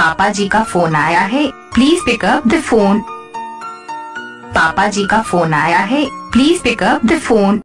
पापा जी का फोन आया है, please pick up the phone. पापा जी का फोन आया है, please pick up the phone.